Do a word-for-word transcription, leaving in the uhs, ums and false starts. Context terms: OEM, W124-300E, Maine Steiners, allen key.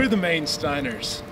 We're the Maine Steiners.